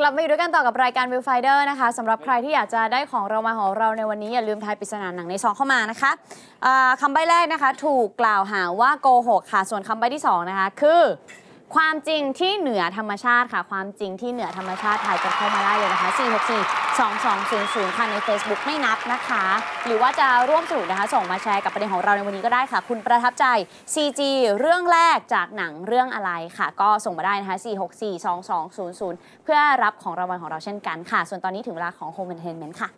กลับมาอยู่ด้วยกันต่อกับรายการวิวไฟเดอร์นะคะสำหรับใครที่อยากจะได้ของเรามาของเราในวันนี้อย่าลืมทายปริศนาหนังในซองเข้ามานะคะคำใบ้แรกนะคะถูกกล่าวหาว่าโกหกค่ะส่วนคำใบ้ที่2นะคะคือความจริงที่เหนือธรรมชาติค่ะความจริงที่เหนือธรรมชาติถ่ายกันเข้ามาได้เลยนะคะ4642200ค่ะใน Facebook ไม่นับนะคะหรือว่าจะร่วมสนุกนะคะส่งมาแชร์กับประเด็นของเราในวันนี้ก็ได้ค่ะคุณประทับใจ CG เรื่องแรกจากหนังเรื่องอะไรค่ะก็ส่งมาได้นะคะ4642200เพื่อรับของรางวัลของเราเช่นกันค่ะส่วนตอนนี้ถึงเวลาของ Home Entertainment ค่ะ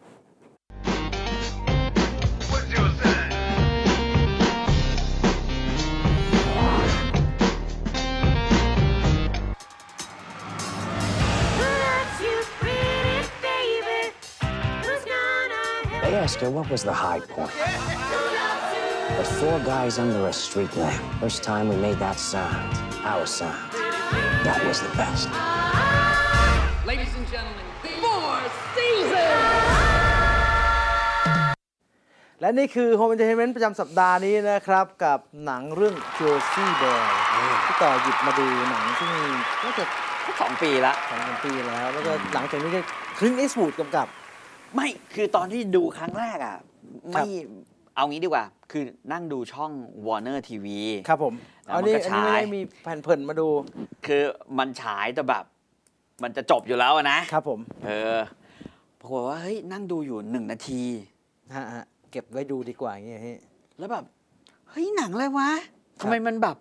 They asked her what was the high point. But four guys under a street lamp. First time we made that sound, our sound. That was the best. Ladies and gentlemen, the Four Seasons. และนี่คือ Home Entertainment ประจำสัปดาห์นี้นะครับกับหนังเรื่อง Jersey Boys ที่ต่อหยิบมาดูหนังซึ่งน่าจะ2 ปีละ2-3 ปีแล้วแล้วก็หลังจากนี้ก็ Clint Eastwood กำกับไม่คือตอนที่ดูครั้งแรกอ่ะไม่เอางี้ดีกว่าคือนั่งดูช่อง Warner TV ครับผมแล้วมันก็ฉายมีแผ่นเพิ่นมาดูคือมันฉายแต่แบบมันจะจบอยู่แล้วนะครับผมปรากฏว่าเฮ้ยนั่งดูอยู่1 นาทีเก็บไว้ดูดีกว่าอย่างเงี้ยแล้วแบบเฮ้ยหนังอะไรวะทำไมมันแบบ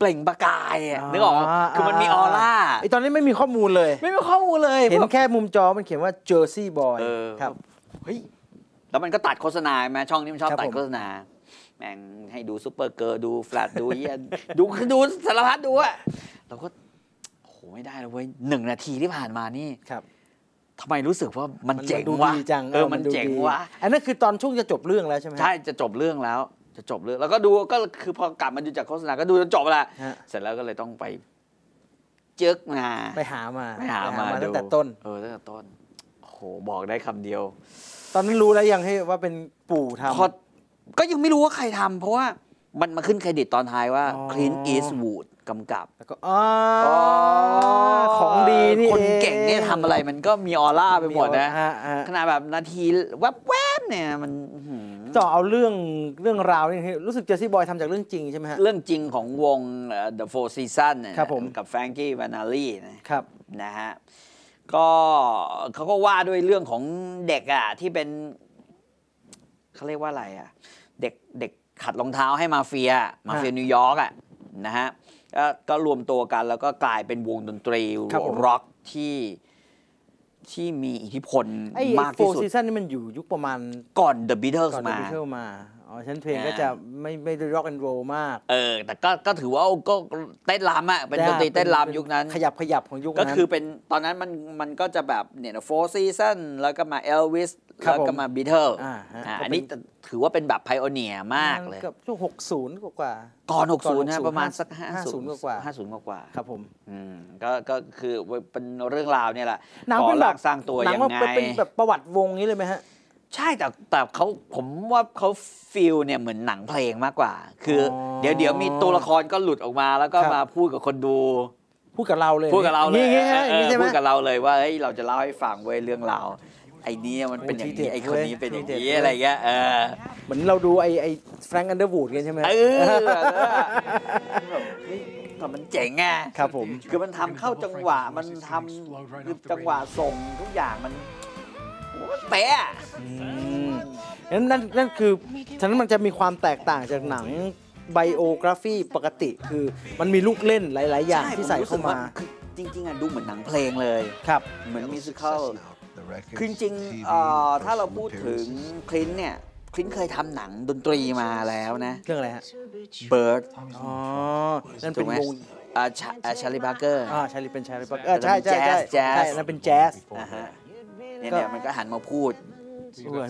เปล่งประกายนึกออกคือมันมีออร่าไอตอนนี้ไม่มีข้อมูลเลยไม่มีข้อมูลเลยเห็นแค่มุมจอมันเขียนว่า Jersey Boys ครับเฮ้ยแล้วมันก็ตัดโฆษณาไหมช่องนี้มันชอบตัดโฆษณาแม่งให้ดูซุปเปอร์เกิร์ลดูแฟลตดูเยี่ยดูสารพัดดูอะเราก็โหไม่ได้แล้วเว้ย1 นาทีที่ผ่านมานี่ครับทำไมรู้สึกว่ามันเจ๋งวะมันเจ๋งวะอันนั้นคือตอนช่วงจะจบเรื่องแล้วใช่ไหมใช่จะจบเรื่องแล้วแล้วก็ดูก็คือพอกลับมาดูจากโฆษณาก็ดูจนจบละเสร็จแล้วก็เลยต้องไปเจิกมาไปหามาตั้งแต่ต้นตั้งแต่ต้นโอ้โหบอกได้คำเดียวตอนนั้นรู้แล้วยังให้ว่าเป็นปู่ทำก็ยังไม่รู้ว่าใครทำเพราะว่ามันขึ้นเครดิตตอนท้ายว่า Clint Eastwood กำกับแล้วก็ของดีนี่คนเก่งเนี่ยทำอะไรมันก็มีออร่าไปหมดนะขนาดแบบนาทีแวบๆเนี่ยมันต่อเอาเรื่องราวนี่รู้สึกเจอซี่บอยทำจากเรื่องจริงใช่ไหมฮะเรื่องจริงของวง The Four Seasons ครับผมกับแฟรงกี้วานาลีนะครับนะฮะก็เขาก็ว่าด้วยเรื่องของเด็กอ่ะที่เป็นเขาเรียกว่าอะไรอ่ะเด็กขัดรองเท้าให้มาเฟียนิวยอร์กอ่ะนะฮะก็รวมตัวกันแล้วก็กลายเป็นวงดนตรีร็อกที่มีอิทธิพลมากที่สุด Four Seasons นี่มันอยู่ยุคประมาณก่อน The Beatles มาอ๋อฉันเพลงก็จะไม่ได้ร็อกแอนด์โรลมากแต่ก็ถือว่าก็เต้นรำอ่ะเป็นดนตรีเต้นรำยุคนั้นขยับของยุคนั้นก็คือเป็นตอนนั้นมันก็จะแบบเนี่ย Four Seasons แล้วก็มา Elvis แล้วก็มา Beatles อันนี้ถือว่าเป็นแบบไพโอเนียมากเลยช่วง60กว่าก่อน60นะประมาณสัก50กว่าครับผมก็คือเป็นเรื่องราวเนี่ยแหละหนังเป็นแบบสร้างตัวยังไงเป็นแบบประวัติวงนี้เลยไหมฮะใช่แต่เขาผมว่าเขาฟีลเนี่ยเหมือนหนังเพลงมากกว่าคือเดี๋ยวมีตัวละครก็หลุดออกมาแล้วก็มาพูดกับคนดูพูดกับเราเลยพูดกับเราเลยว่าเฮ้ยเราจะเล่าให้ฟังเว้ยเรื่องราวไอ้นี่มันเป็นอย่างนี้ไอ้คนนี้เป็นอย่างนี้อะไรเงี้ยเหมือนเราดูไอ้แฟรงค์อันเดอร์วูดกันใช่ไหมแต่มันเจ๋งไงครับผมคือมันทำเข้าจังหวะมันทำคือจังหวะส่งทุกอย่างมันเป๊ะนั่นคือฉะนั้นมันจะมีความแตกต่างจากหนังไบโอกราฟีปกติคือมันมีลูกเล่นหลายๆอย่างที่ใส่เข้ามาจริงๆอ่ะดูเหมือนหนังเพลงเลยครับเหมือนมิวสิคัลคือจริงๆถ้าเราพูดถึงคลินเคยทำหนังดนตรีมาแล้วนะเรื่องอะไรฮะเบิร์ดนั่นเป็นวงชาร์ลีบาร์เกอร์ชาร์ลีเป็นชาร์ลีบาร์เกอร์ใช่ใช่ใช่นั่นเป็นแจ๊สเนี่ยมันก็หันมาพูด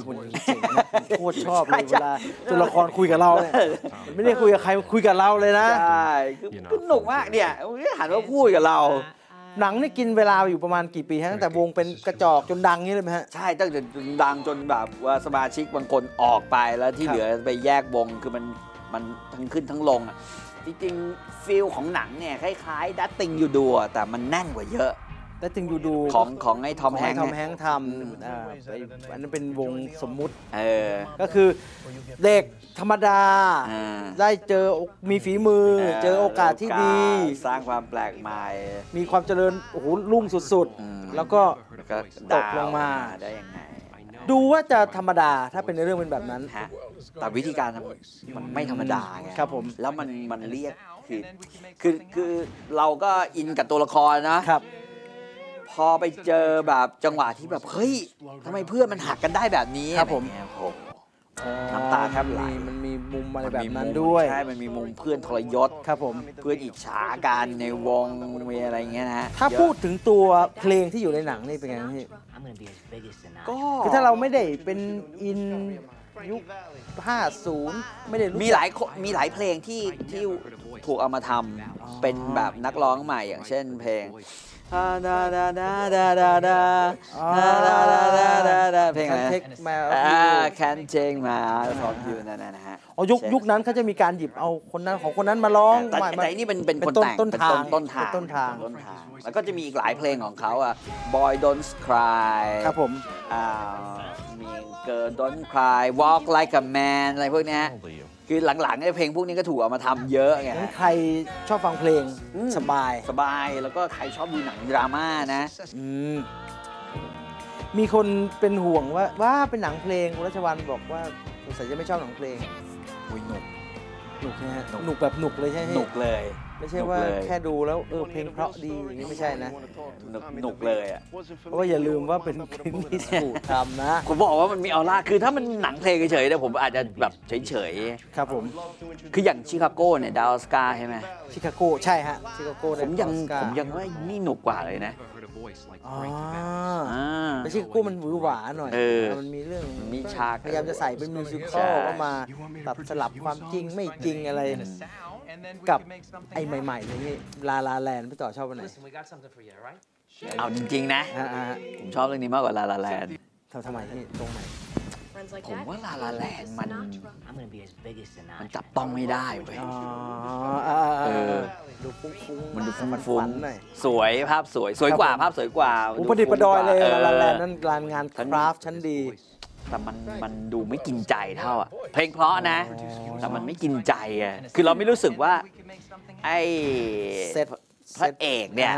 คนเจ๋งโคตรชอบเลยเวลาตัวละครคุยกับเราเนี่ยไม่ได้คุยกับใครคุยกับเราเลยนะใช่คือหนุกมากเนี่ยหันมาพูดกับเราหนังนี่กินเวลาอยู่ประมาณกี่ปีฮะตั้งแต่วงเป็นกระจอกจนดังนี่เลยไหมฮะใช่ตั้งแต่ดังจนแบบว่าสมาชิกบางคนออกไปแล้วที่เหลือไปแยกวงคือมันทั้งขึ้นทั้งลงอ่ะจริงๆฟีลของหนังเนี่ยคล้ายๆดัตติงยูดูแต่มันแน่นกว่าเยอะ แต่ถึงดูของไอ้ทอมแฮงค์ทำอันนั้นเป็นวงสมมุติก็คือเด็กธรรมดาได้เจอมีฝีมือเจอโอกาสที่ดีสร้างความแปลกใหม่มีความเจริญโอ้โหรุ่งสุดๆแล้วก็ตกลงมาได้ยังไงดูว่าจะธรรมดาถ้าเป็นในเรื่องเป็นแบบนั้นแต่วิธีการมันไม่ธรรมดาไงครับผมแล้วมันเรียกคือเราก็อินกับตัวละครนะครับพอไปเจอแบบจังหวะที่แบบเฮ้ยทำไมเพื่อนมันหักกันได้แบบนี้ครับผมน้ำตาแทบไหลมันมีมุมอะไรแบบนั้นด้วยใช่มันมีมุมเพื่อนทรยศครับผมเพื่อนอิจฉากันในวงมีอะไรเงี้ยนะฮะถ้าพูดถึงตัวเพลงที่อยู่ในหนังนี่เป็นไงพี่ก็คือถ้าเราไม่ได้เป็นอินยุค 50 ไม่ได้รู้มีหลายเพลงที่ถูกเอามาทำเป็นแบบนักร้องใหม่อย่างเช่นเพลงเพลงอะไรนะ Can't Take My Eyes Off You นั่นนะฮะอ๋อยุคนั้นเขาจะมีการหยิบเอาคนนั้นของคนนั้นมาร้องแต่นี่เป็นคนแต่งต้นทางแล้วก็จะมีอีกหลายเพลงของเขาอ่ะ Boy Don't Cry ครับผมมีGirl Don't Cry Walk Like a Man อะไรพวกนี้คือหลังๆไอ้เพลงพวกนี้ก็ถูกเอามาทำเยอะไงใครชอบฟังเพลงสบายแล้วก็ใครชอบดูหนังดราม่านะมีคนเป็นห่วงว่าเป็นหนังเพลงคุณรัชวรรณบอกว่าสงสัยจะไม่ชอบหนังเพลงหนุกใช่ไหมหนุกแบบหนุกเลยใช่ไหมหนุกเลยไม่ใช่ว่าแค่ดูแล้วเพลงเพราะดีอย่างนี้ไม่ใช่นะหนุกเลยอ่ะเพราะว่าอย่าลืมว่าเป็นคลิปที่สูตรทำนะผมบอกว่ามันมีออร่าคือถ้ามันหนังเพลงเฉยๆเนี่ยผมอาจจะแบบเฉยๆครับผมคืออย่างชิคาโก้เนี่ยดาวสกาใช่ไหมชิคาโก้ใช่ฮะชิคาโก้ผมยังว่านี่หนุกกว่าเลยนะไม่ใช่กู้มันหวือหวาหน่อยมันมีเรื่องมีฉากพยายามจะใส่เป็นมิวสิคัลเข้ามาตัดสลับความจริงไม่จริงอะไรกับไอ้ใหม่ๆเลยนี่ลาแลนด์พี่ต่อชอบวันไหนเอาจริงๆนะผมชอบเรื่องนี้มากกว่าลาแลนด์ทำไมที่ตรงไหนผมว่าลาลาแลนด์มันจับต้องไม่ได้เว้ยดูฟุ้งๆมันดูฟุ้งๆสวยภาพสวยกว่าอุปนิประดอยเลยลาลาแลนด์นั่นการงานคราฟชั้นดีแต่มันดูไม่กินใจเท่าอ่ะเพลงเพราะนะแต่มันไม่กินใจอ่ะคือเราไม่รู้สึกว่าไอ้พระเอกเนี่ย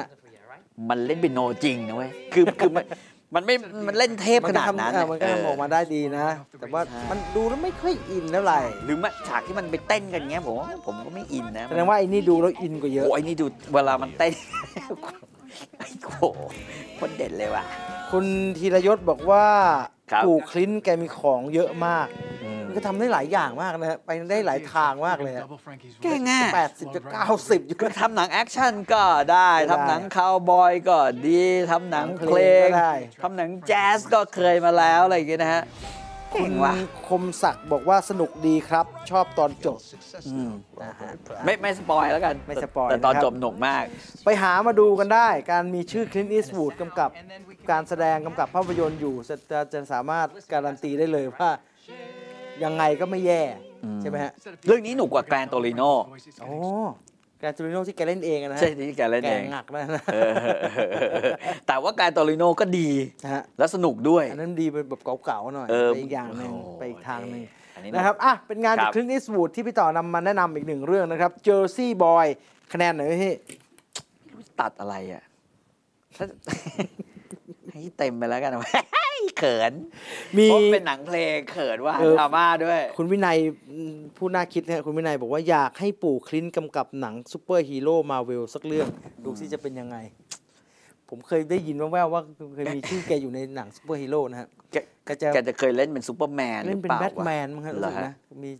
มันเล่นเป็นโนจริงนะเว้ยคือมันเล่นเทพขนาดนั้นมันก็ออกมาได้ดีนะแต่ว่ามันดูแล้วไม่ค่อยอินเท่าไหร่หรือฉากที่มันไปเต้นกันเงี้ยผมก็ไม่อินนะแสดงว่าไอ้นี่ดูแล้วอินกว่าเยอะไอ้นี่ดูเวลามันเต้นไอ้โหคนเด็ดเลยว่ะคุณธีรยศบอกว่าปู่คลิ้นแกมีของเยอะมากก็ทำได้หลายอย่างมากนะไปได้หลายทางมากเลยแก่ง่าย80 ถึง 90อยู่ก็ทำหนังแอคชั่นก็ได้ทำหนังคาวบอยก็ดีทำหนังเพลงทำหนังแจ๊สก็เคยมาแล้วอะไรอย่างเงี้ยนะฮะคุณคมศักดิ์บอกว่าสนุกดีครับชอบตอนจบไม่สปอยแล้วกันไม่สปอยแต่ตอนจบหนุกมากไปหามาดูกันได้การมีชื่อ Clint Eastwood กำกับการแสดงกำกับภาพยนตร์อยู่จะสามารถการันตีได้เลยว่ายังไงก็ไม่แย่ใช่ไหมฮะเรื่องนี้หนุกกว่าแกรนโตลิโน่โอ้แกรนโตลิโน่ที่แกเล่นเองนะใช่ที่แกเล่นเองหนักมากนะแต่ว่าแกรนโตลิโน่ก็ดีและสนุกด้วยอันนั้นดีเป็นแบบเก่าๆหน่อยไปอย่างหนึ่งไปอีกทางหนึ่งนะครับอ่ะเป็นงานจากคลินต์ อีสต์วูดที่พี่ต่อนำมาแนะนำอีกหนึ่งเรื่องนะครับ Jersey Boys คะแนนไหนพี่ตัดอะไรอ่ะให้เต็มไปแล้วกันเขินมีเป็นหนังเพลงเขินว่าดราม่าด้วยคุณวินัยผู้น่าคิดนะคุณวินัยบอกว่าอยากให้ปู่คลิ้นกำกับหนังซูเปอร์ฮีโร่มาเวลสักเรื่องดูซิจะเป็นยังไงผมเคยได้ยินว่าว่าเคยมีชื่อแกอยู่ในหนังซูเปอร์ฮีโร่นะฮะแกจะเคยเล่นเป็นซูเปอร์แมนเล่นเป็นแบทแมนมั้งฮะรู้สึกนะมี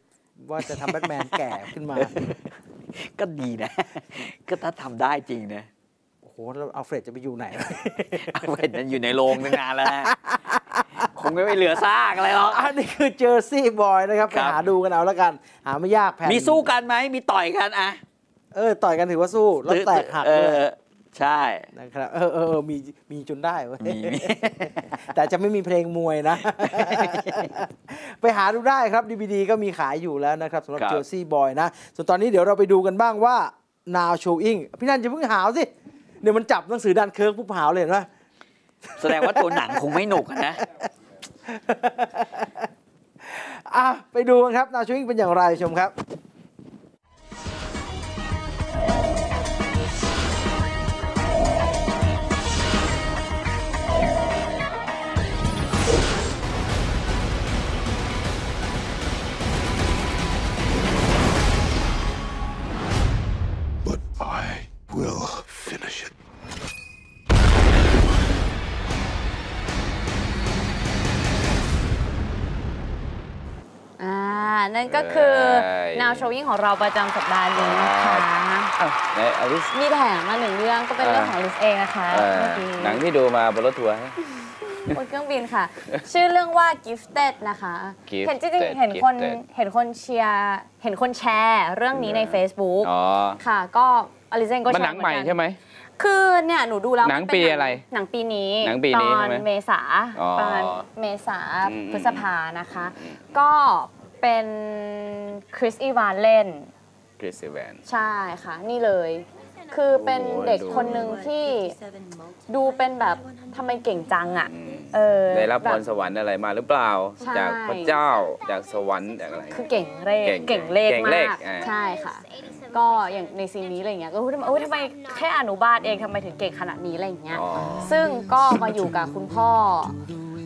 ว่าจะทำแบทแมนแก่ขึ้นมาก็ดีนะก็ถ้าทำได้จริงนะโอ้แล้วอัลเฟรดจะไปอยู่ไหนอัลเฟรดนั้นอยู่ในโรงนานแล้วนะคงไม่เหลือซากอะไรหรอกอันนี้คือเจอร์ซี่บอยนะครับไปหาดูกันเอาละกันหาไม่ยากแผ่นมีสู้กันไหมมีต่อยกันอ่ะต่อยกันถือว่าสู้แล้วแตกหักใช่นะครับมีจนได้เว้ยแต่จะไม่มีเพลงมวยนะไปหาดูได้ครับ DVD ก็มีขายอยู่แล้วนะครับสำหรับเจอร์ซี่บอยนะส่วนตอนนี้เดี๋ยวเราไปดูกันบ้างว่า Now Showing พี่นันจะเพิ่งหาวสิ เนี่ยมันจับหนังสือดันเคิร์กผู้หาวเลยเห็นป่ะแสดงว่าตัวหนังคงไม่หนุกนะไปดูกันครับนาชูอิงเป็นอย่างไรชมครับนั่นก็คือแนวโชว์ยิ่งของเราประจำสัปดาห์นี้นะคะมีแถมมาหนึ่งเรื่องก็เป็นเรื่องของลิซเองนะคะหนังที่ดูมาบนรถทัวร์บนเครื่องบินค่ะชื่อเรื่องว่า Gifted นะคะเห็นจริงๆเห็นคนเชียร์เห็นคนแชร์เรื่องนี้ใน Facebook ค่ะก็ลิซเองก็แชร์มันหนังใหม่ใช่ไหมคือเนี่ยหนูดูแล้วหนังปีอะไรหนังปีนี้ตอนเมษาพฤษภานะคะก็เป็นคริสอีวานเล่นคริสอีวานใช่ค่ะนี่เลยคือเป็นเด็กคนหนึ่งที่ดูเป็นแบบทำไมเก่งจังอ่ะได้รับพรสวรรค์อะไรมาหรือเปล่าจากพระเจ้าจากสวรรค์จากอะไรคือเก่งเลขมากใช่ค่ะก็อย่างในซีนนี้อะไรเงี้ยก็ทำไมแค่อนุบาลเองทำไมถึงเก่งขนาดนี้อะไรเงี้ยซึ่งก็มาอยู่กับคุณพ่อ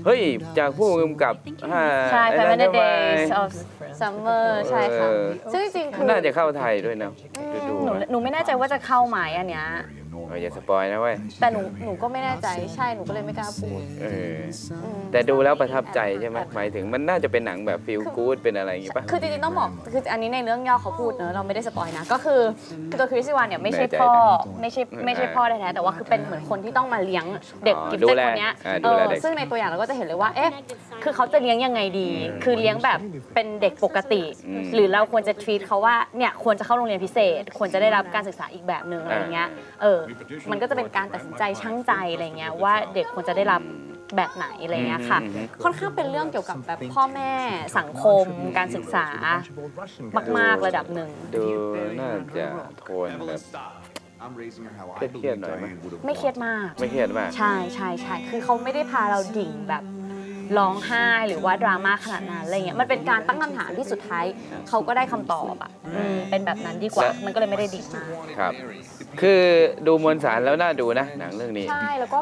เฮ้ยจากผู้กำกับใช่ Planet Days of Summer ใช่ค่ะซึ่งจริงคือน่าจะเข้าไทยด้วยนะหนูไม่แน่ใจว่าจะเข้าไหมอันเนี้ยอย่าสปอยนะเว้ยแต่หนูก็ไม่แน่ใจใช่หนูก็เลยไม่กล้าพูดแต่ดูแล้วประทับใจใช่ไหมหมายถึงมันน่าจะเป็นหนังแบบ feel good เป็นอะไรอย่างงี้ป่ะคือจริงๆต้องบอกคืออันนี้ในเรื่องย่อเขาพูดเนอะเราไม่ได้สปอยนะก็คือตัวคริสติวานเนี่ยไม่ใช่พ่อแท้ๆแต่ว่าคือเป็นเหมือนคนที่ต้องมาเลี้ยงเด็กกิฟเต็ดคนเนี้ยซึ่งในตัวอย่างเราก็จะเห็นเลยว่าเอ๊ะคือเขาจะเลี้ยงยังไงดีคือเลี้ยงแบบเป็นเด็กปกติหรือเราควรจะ treat เขาว่าเนี่ยควรจะเข้าโรงเรียนพิเศษควรจะได้รับการศึกษาอีกแบบนึงอะไรเงี้ยมันก็จะเป็นการตัดสินใจชั่งใจอะไรเงี้ยว่าเด็กควรจะได้รับแบบไหนอะไรเงี้ยค่ะค่อนข้างเป็นเรื่องเกี่ยวกับแบบพ่อแม่สังคมการศึกษามากๆระดับหนึ่งดูน่าจะโทนแบบเครียดหน่อยไหมไม่เครียดมากไม่เครียดมากใช่คือเขาไม่ได้พาเราดิ่งแบบร้องไห้หรือว่าดราม่าขนาดนั้นอะไรเงี้ยมันเป็นการตั้งคำถามที่สุดท้ายเขาก็ได้คำตอบอ่ะเป็นแบบนั้นดีกว่ามันก็เลยไม่ได้ดิ่งมากครับคือดูมวลสารแล้วน่าดูนะหนังเรื่องนี้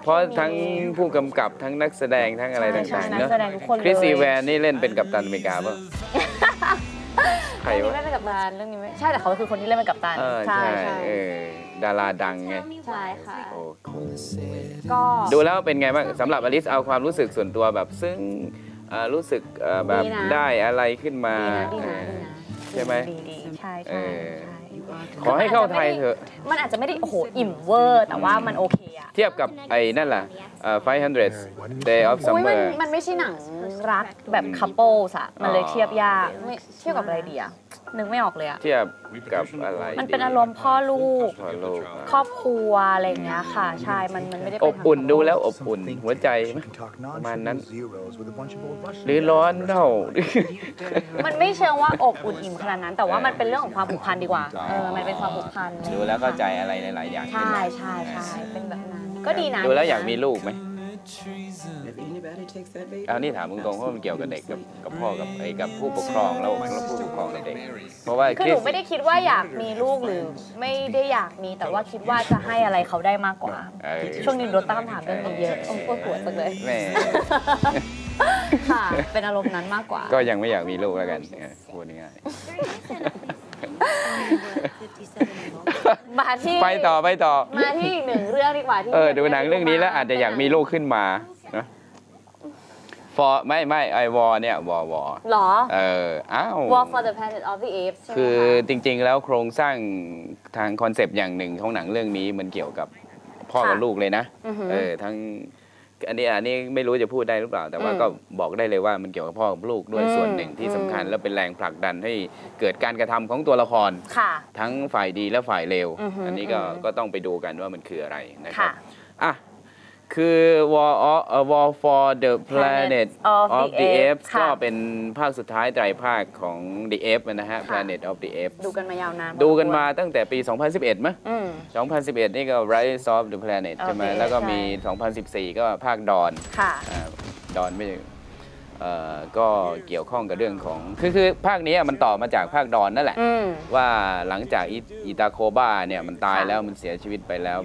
เพราะทั้งผู้กำกับทั้งนักแสดงทั้งอะไรต่างๆเนอะคริสอีแวนนี่เล่นเป็นกัปตันอเมริกาป่ะใครวะเล่นเป็นกัปตันเรื่องนี้ใช่แต่เขาคือคนที่เล่นเป็นกัปตันใช่ดาราดังไงใช่ค่ะก็ดูแล้วเป็นไงบ้างสำหรับอลิซเอาความรู้สึกส่วนตัวแบบซึ่งรู้สึกแบบได้อะไรขึ้นมาใช่ไหมใช่ขอให้เข้าไทยเถอะมันอาจจะไม่ได้โอ้โหอิ่มเวอร์แต่ว่ามันโอเคอะเทียบกับไอ้นั่นแหละ500 Day of Summer มันไม่ใช่หนังรักแบบคัพเปิลส์อะมันเลยเทียบยากเทียบกับอะไรดีอะนึกไม่ออกเลยอะเทียบกับอะไรมันเป็นอารมณ์พ่อลูกครอบครัวอะไรเงี้ยค่ะใช่มันไม่ได้อบอุ่นดูแล้วอบอุ่นหัวใจประมาณนั้นหรือร้อนเท่ามันไม่เชิงว่าอบอุ่นอิ่มขนาดนั้นแต่ว่ามันเป็นเรื่องของความผูกพันดีกว่ามันเป็นความผูกพันดูแล้วก็ใจอะไรหลายๆอย่างใช่เป็นแบบนั้นก็ดีนะดูแล้วอยากมีลูกไหมเอานี่ถามตรงๆเพราะมันเกี่ยวกับเด็กกับพ่อกับไอ้กับผู้ปกครองแล้วผู้ปกครองเด็กเพราะว่าคือหนูไม่ได้คิดว่าอยากมีลูกหรือไม่ได้อยากมีแต่ว่าคิดว่าจะให้อะไรเขาได้มากกว่าช่วงนี้โดนตั้งคำถามเรื่องนี้เยอะโอ้ปวดหัวจังเลยค่ะเป็นอารมณ์นั้นมากกว่าก็ยังไม่อยากมีลูกแล้วกันพูดง่ายมาที่ไปต่อมาที่อีกหนึ่งเรื่องดีกว่าที่ดูหนังเรื่องนี้แล้วอาจจะอยากมีลูกขึ้นมานะฟอร์ไม่ไอวอร์เนี่ยวอร์หรอWar for the Planet of the Apes คือจริงๆแล้วโครงสร้างทางคอนเซปต์อย่างหนึ่งของหนังเรื่องนี้มันเกี่ยวกับพ่อกับลูกเลยนะทั้งอันนี้ไม่รู้จะพูดได้หรือเปล่าแต่ว่าก็บอกได้เลยว่ามันเกี่ยวกับพ่อกับลูกด้วยส่วนหนึ่งที่สำคัญและเป็นแรงผลักดันให้เกิดการกระทำของตัวละครทั้งฝ่ายดีและฝ่ายเลวอันนี้ก็ต้องไปดูกันว่ามันคืออะไรนะครับ คือ War for the Planet of the Apes ก็เป็นภาคสุดท้ายไตรภาคของ The Apes นะฮะ Planet of the Apes ดูกันมายาวนานดูกันมาตั้งแต่ปี 2011 มั้ย 2011 นี่ก็ Rise of the Planet ใช่ไหมแล้วก็มี 2014 ก็ภาคดอนไม่ก็เกี่ยวข้องกับเรื่องของคือภาคนี้มันต่อมาจากภาคดอนนั่นแหละว่าหลังจากอิตาโคบ้าเนี่ยมันตายแล้วมันเสียชีวิตไปแล้ว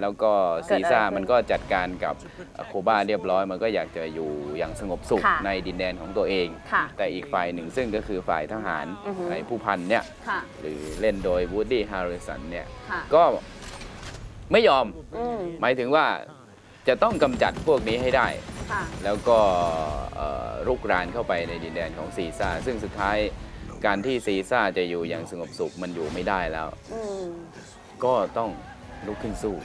แล้วก็ซีซ่ามันก็จัดการกับโคบ้าเรียบร้อยมันก็อยากจะอยู่อย่างสงบสุขในดินแดนของตัวเองแต่อีกฝ่ายหนึ่งซึ่งก็คือฝ่ายทหารในผู้พันเนี่ยหรือเล่นโดยวูดดี้ฮาริสันเนี่ยก็ไม่ยอมหมายถึงว่าจะต้องกำจัดพวกนี้ให้ได้แล้วก็รุกรานเข้าไปในดินแดนของซีซ่าซึ่งสุดท้ายการที่ซีซ่าจะอยู่อย่างสงบสุขมันอยู่ไม่ได้แล้วก็ต้องลุกขึ้นสู้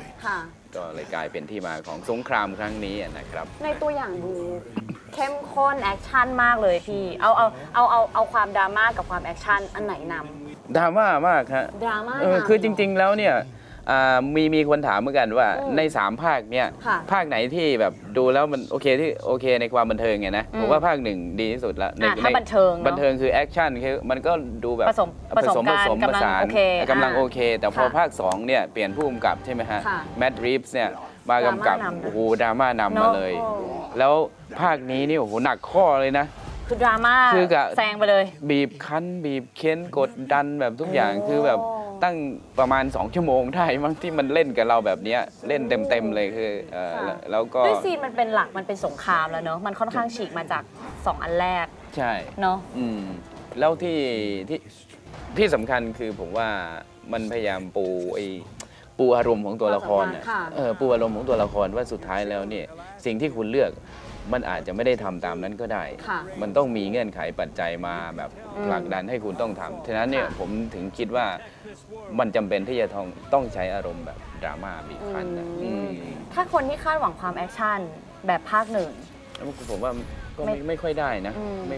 ก็เลยกลายเป็นที่มาของสงครามครั้งนี้นะครับในตัวอย่างดูเข้มข้นแอคชั่นมากเลยพี่เอาความดราม่ากับความแอคชั่นอันไหนนำดราม่ามากครับดราม่าคือจริงๆแล้วเนี่ยมีคนถามเหมือนกันว่าใน3ภาคเนี่ยภาคไหนที่แบบดูแล้วมันโอเคที่โอเคในความบันเทิงไงนะผมว่าภาคหนึ่งดีที่สุดแล้วในบันเทิงคือแอคชั่นคือมันก็ดูแบบผสมประสานกำลังโอเคแต่พอภาค2เนี่ยเปลี่ยนผู้กำกับใช่ไหมฮะแมดรีฟส์เนี่ยมากำกับโอ้โหดราม่านำมาเลยแล้วภาคนี้นี่โอ้โหหนักข้อเลยนะคือดราม่าแซงไปเลยบีบคั้นบีบเค้นกดดันแบบทุกอย่างคือแบบตั้งประมาณ2ชั่วโมงได้มั้งที่มันเล่นกับเราแบบนี้เล่นเต็มเลยคือแล้วก็ด้วยซีนมันเป็นหลักมันเป็นสงครามแล้วเนอะมันค่อนข้างฉีกมาจาก2อันแรกใช่เนอะแล้วที่สำคัญคือผมว่ามันพยายามปูอารมณ์ของตัวละครปูอารมณ์ของตัวละครว่าสุดท้ายแล้วเนี่ยสิ่งที่คุณเลือกมันอาจจะไม่ได้ทำตามนั้นก็ได้มันต้องมีเงื่อนไขปัจจัยมาแบบผลักดันให้คุณต้องทำฉะนั้นเนี่ยผมถึงคิดว่ามันจำเป็นที่จะต้องใช้อารมณ์แบบดราม่าบีบคั้นถ้าคนที่คาดหวังความแอคชั่นแบบภาคหนึ่งผมว่าก็ไม่ค่อยได้นะ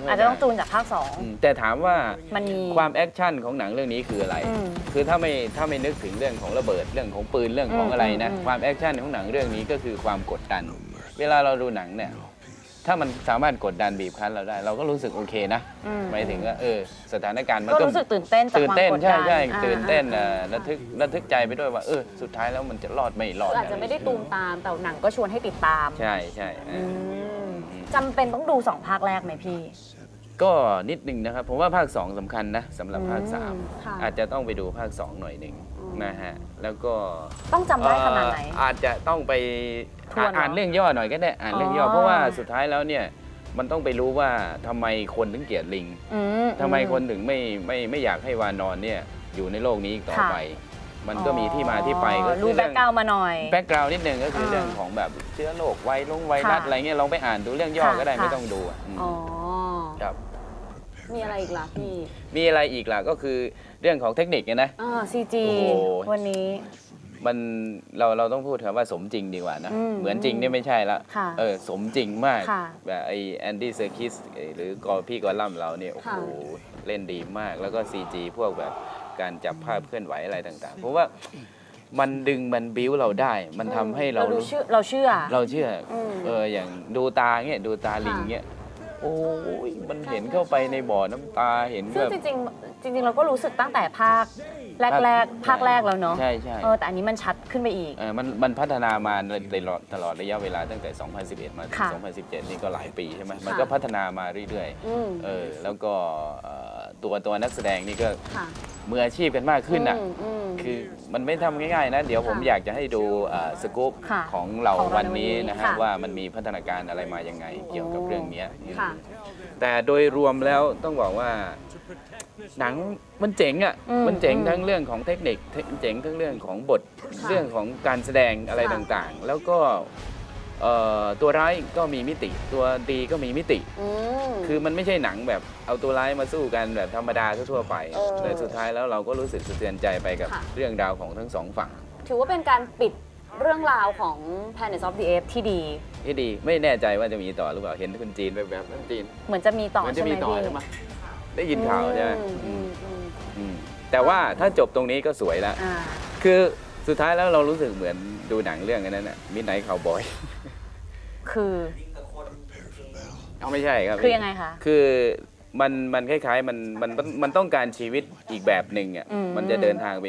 อาจจะต้องจูนจากภาค2แต่ถามว่าความแอคชั่นของหนังเรื่องนี้คืออะไรคือถ้าไม่นึกถึงเรื่องของระเบิดเรื่องของปืนเรื่องของอะไรนะความแอคชั่นของหนังเรื่องนี้ก็คือความกดดันเวลาเราดูหนังเนี่ยถ้ามันสามารถกดดันบีบคั้นเราได้เราก็รู้สึกโอเคนะหมายถึงว่าสถานการณ์มันก็รู้สึกตื่นเต้นใช่ตื่นเต้นระทึกใจไปด้วยว่าสุดท้ายแล้วมันจะรอดไม่รอดอาจจะไม่ได้ตูมตามแต่หนังก็ชวนให้ติดตามใช่จำเป็นต้องดู2ภาคแรกไหมพี่ก็นิดนึงนะครับผมว่าภาค2สำคัญนะสำหรับภาค3อาจจะต้องไปดูภาค2หน่อยหนึ่งนะฮะแล้วก็ต้องจำได้ขนาดไหนอาจจะต้องไปอ่านเรื่องย่อหน่อยก็ได้อ่านเรื่องย่อเพราะว่าสุดท้ายแล้วเนี่ยมันต้องไปรู้ว่าทำไมคนถึงเกลียดลิงทำไมคนถึงไม่อยากให้วานอนเนี่ยอยู่ในโลกนี้ต่อไปมันก็มีที่มาที่ไปก็คือแบ็กกราวด์มาหน่อยแบ็กกราวด์นิดนึงก็คือเรื่องของแบบเชื้อโรคไวรัสอะไรเงี้ยลองไปอ่านดูเรื่องย่อก็ได้ไม่ต้องดูอ๋อครับมีอะไรอีกล่ะพี่มีอะไรอีกล่ะก็คือเรื่องของเทคนิคนะซีจีวันนี้มันเราต้องพูดถึงว่าสมจริงดีกว่านะเหมือนจริงนี่ไม่ใช่ละสมจริงมากแบบไอแอนดี้เซอร์คิสหรือกอพี่กอลัมเราเนี่ยโอ้โหเล่นดีมากแล้วก็ซีจีพวกแบบการจับภาพเคลื่อนไหวอะไรต่างๆเพราะว่ามันดึงมันบิ้วเราได้มันทำให้เราเชื่ออย่างดูตาเงี้ยดูตาลิงเงี้ยโอ้ยมันเห็นเข้าไปในบ่อน้ำตาเห็นแบบจริงเราก็รู้สึกตั้งแต่ภาคแรกแล้วเนาะใช่แต่อันนี้มันชัดขึ้นไปอีกมันพัฒนามาตลอดระยะเวลาตั้งแต่2011มาถึง2017นี่ก็หลายปีใช่ไหมมันก็พัฒนามาเรื่อยๆแล้วก็ตัวนักแสดงนี่ก็มืออาชีพกันมากขึ้นอ่ะคือมันไม่ทำง่ายๆนะเดี๋ยวผมอยากจะให้ดูสกู๊ปของเราวันนี้นะฮะว่ามันมีพัฒนาการอะไรมายังไงเกี่ยวกับเรื่องนี้แต่โดยรวมแล้วต้องบอกว่าหนังมันเจ๋งอ่ะมันเจ๋งทั้งเรื่องของเทคนิคเจ๋งทั้งเรื่องของบทเรื่องของการแสดงอะไรต่างๆแล้วก็ตัวร้ายก็มีมิติตัวดีก็มีมิติคือมันไม่ใช่หนังแบบเอาตัวร้ายมาสู้กันแบบธรรมดาทั่วไปแต่สุดท้ายแล้วเราก็รู้สึกสะเทือนใจไปกับเรื่องราวของทั้งสองฝั่งถือว่าเป็นการปิดเรื่องราวของ Planet of the Apes ที่ดีไม่แน่ใจว่าจะมีต่อหรือเปล่าเห็นคุณจีนแบบจีนเหมือนจะมีต่อใช่ไหมพี่ได้ยินข่าวใช่ไหมแต่ว่าถ้าจบตรงนี้ก็สวยแล้วคือ สุดท้ายแล้วเรารู้สึกเหมือนดูหนังเรื่องนั้นน่ะ Midnight Cowboy คือเอาไม่ใช่ครับคือยังไงคะคือมันคล้ายๆมันต้องการชีวิตอีกแบบหนึ่งอ่ะมันจะเดินทางไป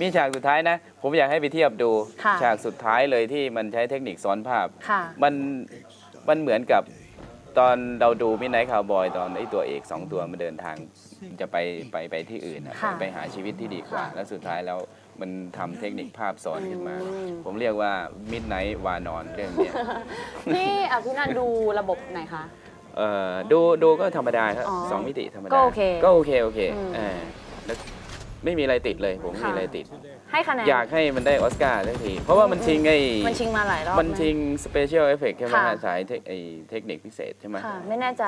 มีฉากสุดท้ายนะผมอยากให้ไปเทียบดูฉากสุดท้ายเลยที่มันใช้เทคนิคซ้อนภาพมันเหมือนกับตอนเราดูMidnight Cowboyตอนไอ้ตัวเอกสองตัวมันเดินทางจะไปที่อื่นนะไปหาชีวิตที่ดีกว่าแล้วสุดท้ายแล้วมันทำเทคนิคภาพซ้อนขึ้นมาผมเรียกว่าMidnight Warnerเรื่องนี้นี่พี่นันดูระบบไหนคะดูก็ธรรมดาครับสองมิติธรรมดาก็โอเคไม่มีอะไรติดเลยผมมีอะไรติดให้คะแนนอยากให้มันได้ออสการ์สักทีเพราะว่ามันชิงมันชิงมาหลายรอบมันชิงสเปเชียลเอฟเฟกต์ใช่ไหมสายเทคนิคพิเศษใช่ไหมไม่แน่ใจ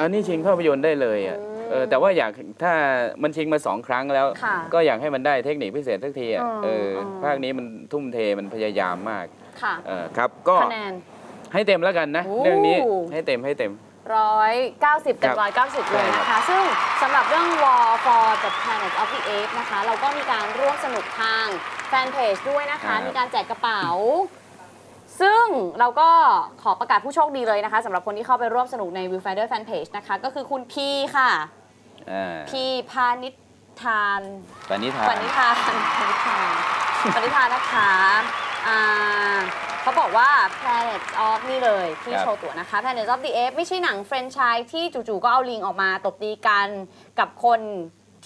อันนี้ชิงภาพยนตร์ได้เลยอ่ะแต่ว่าอยากถ้ามันชิงมา2ครั้งแล้วก็อยากให้มันได้เทคนิคพิเศษสักทีอ่ะภาคนี้มันทุ่มเทมันพยายามมากครับก็คะแนนให้เต็มแล้วกันนะเรื่องนี้ให้เต็ม190เต็ม190เลยนะคะซึ่งสำหรับเรื่อง War for the Planet of the Apes นะคะเราก็มีการร่วมสนุกทางแฟนเพจด้วยนะคะมีการแจกกระเป๋าซึ่งเราก็ขอประกาศผู้โชคดีเลยนะคะสำหรับคนที่เข้าไปร่วมสนุกใน Viewfinder Fanpage นะคะก็คือคุณพี่ค่ะพี่ปณิธานนะคะเขาบอกว่า Planet of นี่เลยที่โชว์ตัวนะคะ Planet of the Apes ไม่ใช่หนังแฟรนไชส์ที่จู่ๆก็เอาลิงออกมาตบตีกันกับคน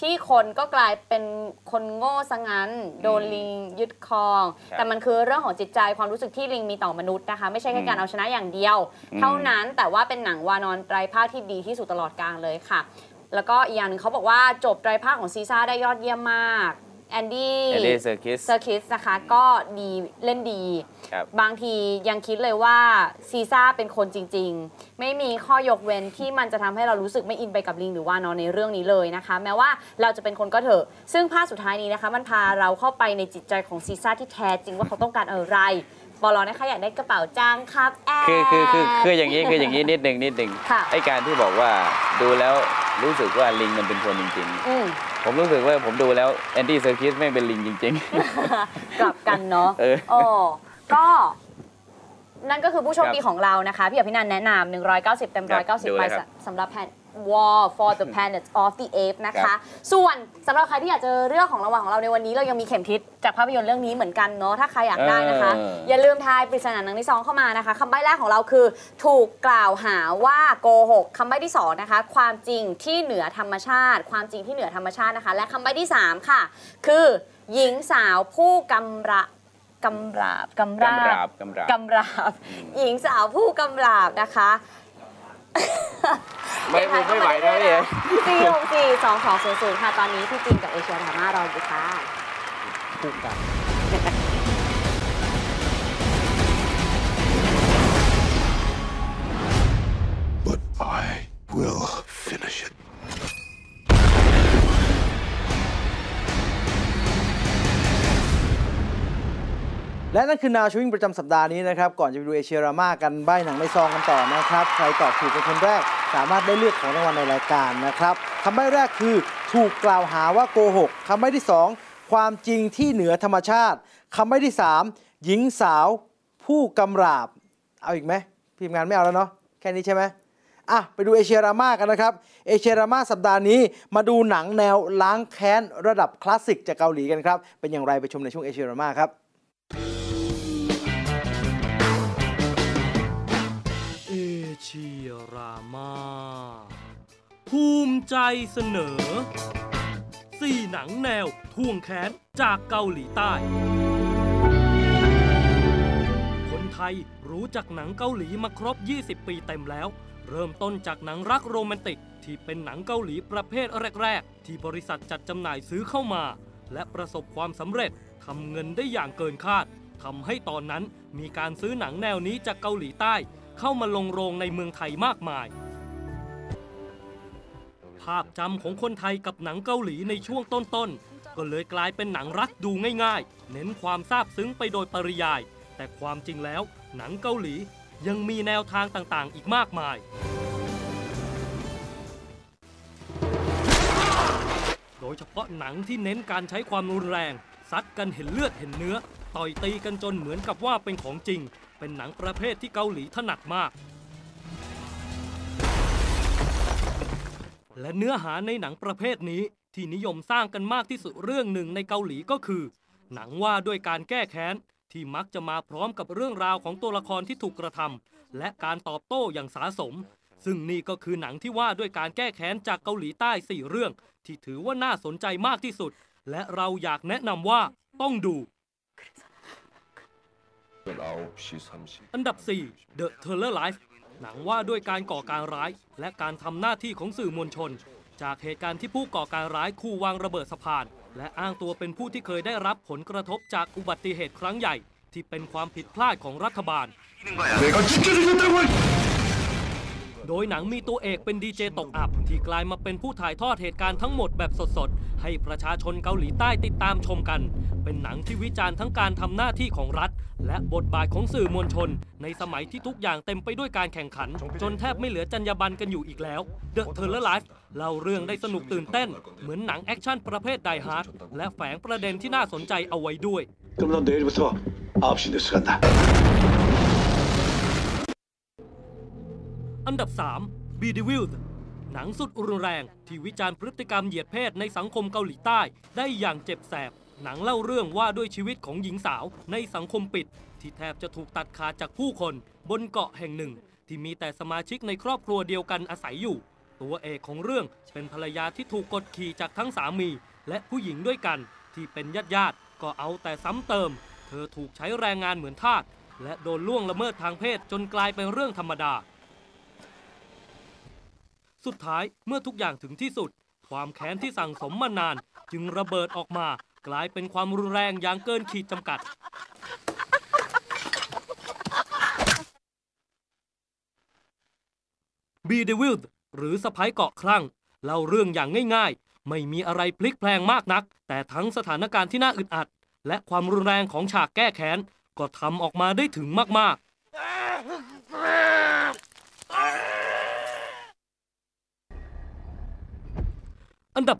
ที่คนก็กลายเป็นคนโง่ซะงั้นโดนลิงยึดครองแต่มันคือเรื่องของจิตใจความรู้สึกที่ลิงมีต่อมนุษย์นะคะไม่ใช่แค่การเอาชนะอย่างเดียวเท่านั้นแต่ว่าเป็นหนังวานอนไตรภาคที่ดีที่สุดตลอดกาลเลยค่ะแล้วก็อีกอย่างนึงเขาบอกว่าจบไตรภาคของซีซ่าได้ยอดเยี่ยมมากแอนดี้เซอร์คิสนะคะก็ดีเล่นดีบางทียังคิดเลยว่าซีซ่าเป็นคนจริงๆไม่มีข้อยกเว้นที่มันจะทำให้เรารู้สึกไม่อินไปกับลิงหรือว่านอนในเรื่องนี้เลยนะคะแม้ว่าเราจะเป็นคนก็เถอะซึ่งภาคสุดท้ายนี้นะคะมันพาเราเข้าไปในจิตใจของซีซ่าที่แท้จริงว่าเขาต้องการอะไรบอลนะคะอยากได้กระเป๋าจ้างครับแอนคืออย่างนี้นิดนึงไอ้การที่บอกว่าดูแล้วรู้สึกว่าลิงมันเป็นคนจริงๆผมรู้สึกว่าผมดูแล้วแอนดี้เซอร์คิสไม่เป็นลิงจริงๆกลับกันเนาะก็นั่นก็คือผู้โชคดีของเรานะคะพี่อภินันแนะนำ190เต็ม190ไปสำหรับแผ่น War for the Planet of the Apes นะคะส่วนสำหรับใครที่อยากจะเรื่องของรางวัลของเราในวันนี้เรายังมีเข็มทิศจากภาพยนตร์เรื่องนี้เหมือนกันเนาะถ้าใครอยากได้นะคะอย่าลืมทายปริศนาหนังที่2เข้ามานะคะคำใบ้แรกของเราคือถูกกล่าวหาว่าโกหกคำใบ้ที่2นะคะความจริงที่เหนือธรรมชาตินะคะและคำใบ้ที่3ค่ะคือหญิงสาวผู้กำราบหญิงสาวผู้กำราบนะคะไม่ไหวแล้วเนี่ย4642200ค่ะตอนนี้ที่จีนกับเอเชียดราม่ารออยู่ค่ะถูกกันBut I will finish itและนั่นคือ Now Showing ประจำสัปดาห์นี้นะครับก่อนจะไปดูเอเชียราม่ากันใบ้หนังในซองกันต่อนะครับใครตอบถูกเป็นคนแรกสามารถได้เลือกของรางวัลในรายการนะครับคำใบ้แรกคือถูกกล่าวหาว่าโกหกคำใบ้ที่2ความจริงที่เหนือธรรมชาติคำใบ้ที่3หญิงสาวผู้กำราบเอาอีกไหมทีมงานไม่เอาแล้วเนาะแค่นี้ใช่ไหมอ่ะไปดูเอเชียราม่ากันนะครับเอเชียราม่าสัปดาห์นี้มาดูหนังแนวล้างแค้นระดับคลาสสิกจากเกาหลีกันครับเป็นอย่างไรไปชมในช่วงเอเชียราม่าครับเอเชียรามาภูมิใจเสนอ4หนังแนวทวงแค้นจากเกาหลีใต้คนไทยรู้จักหนังเกาหลีมาครบ20ปีเต็มแล้วเริ่มต้นจากหนังรักโรแมนติกที่เป็นหนังเกาหลีประเภทแรกๆที่บริษัทจัดจำหน่ายซื้อเข้ามาและประสบความสำเร็จทำเงินได้อย่างเกินคาดทำให้ตอนนั้นมีการซื้อหนังแนวนี้จากเกาหลีใต้เข้ามาลงโรงในเมืองไทยมากมายภาพจำของคนไทยกับหนังเกาหลีในช่วงต้นๆก็เลยกลายเป็นหนังรักดูง่ายๆเน้นความซาบซึ้งไปโดยปริยายแต่ความจริงแล้วหนังเกาหลียังมีแนวทางต่างๆอีกมากมายโดย เฉพาะหนังที่เน้นการใช้ความรุนแรงซัดกันเห็นเลือดเห็นเนื้อต่อยตีกันจนเหมือนกับว่าเป็นของจริงเป็นหนังประเภทที่เกาหลีถนัดมากและเนื้อหาในหนังประเภทนี้ที่นิยมสร้างกันมากที่สุดเรื่องหนึ่งในเกาหลีก็คือหนังว่าด้วยการแก้แค้นที่มักจะมาพร้อมกับเรื่องราวของตัวละครที่ถูกกระทำและการตอบโต้อย่างสะสมซึ่งนี่ก็คือหนังที่ว่าด้วยการแก้แค้นจากเกาหลีใต้4เรื่องที่ถือว่าน่าสนใจมากที่สุดและเราอยากแนะนำว่าต้องดูอันดับ 4 The Terrorist หนังว่าด้วยการก่อการร้ายและการทำหน้าที่ของสื่อมวลชนจากเหตุการณ์ที่ผู้ก่อการร้ายขู่วางระเบิดสะพานและอ้างตัวเป็นผู้ที่เคยได้รับผลกระทบจากอุบัติเหตุครั้งใหญ่ที่เป็นความผิดพลาดของรัฐบาลโดยหนังมีตัวเอกเป็นดีเจตกอับที่กลายมาเป็นผู้ถ่ายทอดเหตุการณ์ทั้งหมดแบบสดๆให้ประชาชนเกาหลีใต้ติดตามชมกันเป็นหนังที่วิจารณ์ทั้งการทำหน้าที่ของรัฐและบทบาทของสื่อมวลชนในสมัยที่ทุกอย่างเต็มไปด้วยการแข่งขันจนแทบไม่เหลือจรรยาบรรณกันอยู่อีกแล้ว The Terrorist เล่าเรื่องได้สนุกตื่นเต้นเหมือนหนังแอคชั่นประเภทไดฮาร์ดและแฝงประเด็นที่น่าสนใจเอาไว้ด้วยอันดับ 3 Bedeviled หนังสุดรุนแรงที่วิจารณ์พฤติกรรมเหยียดเพศในสังคมเกาหลีใต้ได้อย่างเจ็บแสบหนังเล่าเรื่องว่าด้วยชีวิตของหญิงสาวในสังคมปิดที่แทบจะถูกตัดขาดจากผู้คนบนเกาะแห่งหนึ่งที่มีแต่สมาชิกในครอบครัวเดียวกันอาศัยอยู่ตัวเอกของเรื่องเป็นภรรยาที่ถูกกดขี่จากทั้งสามีและผู้หญิงด้วยกันที่เป็นญาติก็เอาแต่ซ้ำเติมเธอถูกใช้แรงงานเหมือนทาสและโดนล่วงละเมิดทางเพศจนกลายเป็นเรื่องธรรมดาสุดท้ายเมื่อทุกอย่างถึงที่สุดความแค้นที่สั่งสมมานานจึงระเบิดออกมากลายเป็นความรุนแรงอย่างเกินขีดจำกัดBedeviled หรือสะใภ้เกาะคลั่งเล่าเรื่องอย่างง่ายๆไม่มีอะไรพลิกแพลงมากนักแต่ทั้งสถานการณ์ที่น่าอึดอัดและความรุนแรงของฉากแก้แค้นก็ทำออกมาได้ถึงมากๆอันดับ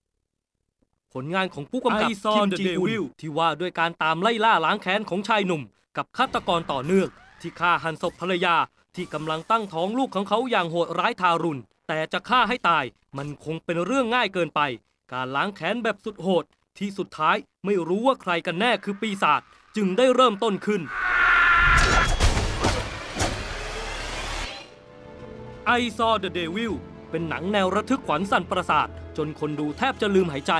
2 ผลงานของผู้กำกับ I Saw the Devil ที่ว่าด้วยการตามไล่ล่าล้างแค้นของชายหนุ่มกับฆาตกรต่อเนื่องที่ฆ่าหันศพภรรยาที่กำลังตั้งท้องลูกของเขาอย่างโหดร้ายทารุณแต่จะฆ่าให้ตายมันคงเป็นเรื่องง่ายเกินไปการล้างแค้นแบบสุดโหดที่สุดท้ายไม่รู้ว่าใครกันแน่คือปีศาจจึงได้เริ่มต้นขึ้น I Saw the Devilเป็นหนังแนวระทึกขวัญสั่นประสาทจนคนดูแทบจะลืมหายใจ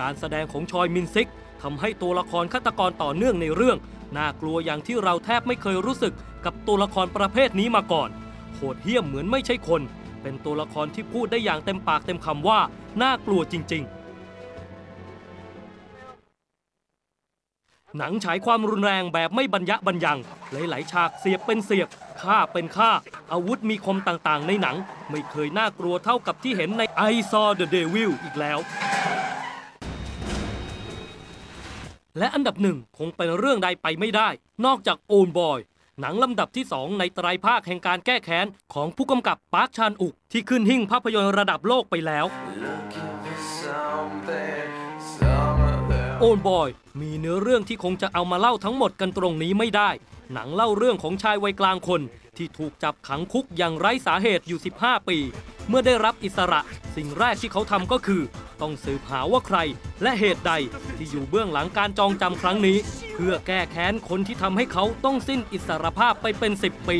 การแสดงของชอยมินซิกทำให้ตัวละครฆาตกรต่อเนื่องในเรื่องน่ากลัวอย่างที่เราแทบไม่เคยรู้สึกกับตัวละครประเภทนี้มาก่อนโหดเหี้ยมเหมือนไม่ใช่คนเป็นตัวละครที่พูดได้อย่างเต็มปากเต็มคำว่าน่ากลัวจริงๆหนังฉายความรุนแรงแบบไม่บัญญัติบัญญังหลายๆฉากเสียบเป็นเสียบฆ่าเป็นฆ่าอาวุธมีคมต่างๆในหนังไม่เคยน่ากลัวเท่ากับที่เห็นใน I Saw the Devil อีกแล้วและอันดับ 1 คงเป็นเรื่องใดไปไม่ได้นอกจาก Old Boy หนังลำดับที่ 2 ในไตรภาคแห่งการแก้แค้นของผู้กำกับปาร์คชานอุกที่ขึ้นหิ้งภาพยนตร์ระดับโลกไปแล้ว Old Boy มีเนื้อเรื่องที่คงจะเอามาเล่าทั้งหมดกันตรงนี้ไม่ได้หนังเล่าเรื่องของชายวัยกลางคนที่ถูกจับขังคุกอย่างไร้สาเหตุอยู่15 ปีเมื่อได้รับอิสระสิ่งแรกที่เขาทำก็คือต้องสืบหาว่าใครและเหตุใดที่อยู่เบื้องหลังการจองจำครั้งนี้เพื่อแก้แค้นคนที่ทำให้เขาต้องสิ้นอิสรภาพไปเป็น10 ปี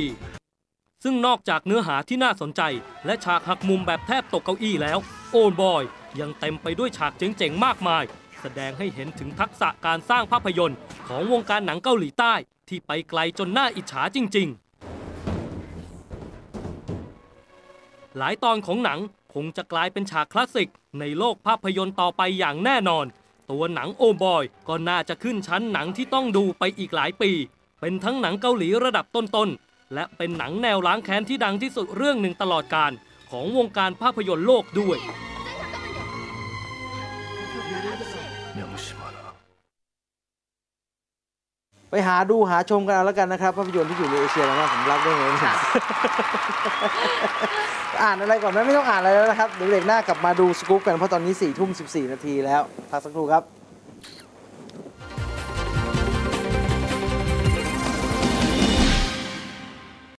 ซึ่งนอกจากเนื้อหาที่น่าสนใจและฉากหักมุมแบบแทบตกเก้าอี้แล้วโอนบอยยังเต็มไปด้วยฉากเจ๋งๆมากมายแสดงให้เห็นถึงทักษะการสร้างภาพยนตร์ของวงการหนังเกาหลีใต้ที่ไปไกลจนน่าอิจฉาจริงๆหลายตอนของหนังคงจะกลายเป็นฉากคลาสสิกในโลกภาพยนตร์ต่อไปอย่างแน่นอนตัวหนังโอบอยก็น่าจะขึ้นชั้นหนังที่ต้องดูไปอีกหลายปีเป็นทั้งหนังเกาหลีระดับต้นๆและเป็นหนังแนวล้างแค้นที่ดังที่สุดเรื่องหนึ่งตลอดกาลของวงการภาพยนตร์โลกด้วย ไปหาดูหาชมกันเอาละกันนะครับภาพยนตร์ที่อยู่ในเอเชียนะผมรักด้วยเลยนะอ่านอะไรก่อนไหมไม่ต้องอ่านอะไรแล้วนะครับเดี๋ยวเด็กหน้ากลับมาดูสกู๊ปกันเพราะตอนนี้4 ทุ่ม 14 นาทีแล้วพักสักครู่ครับ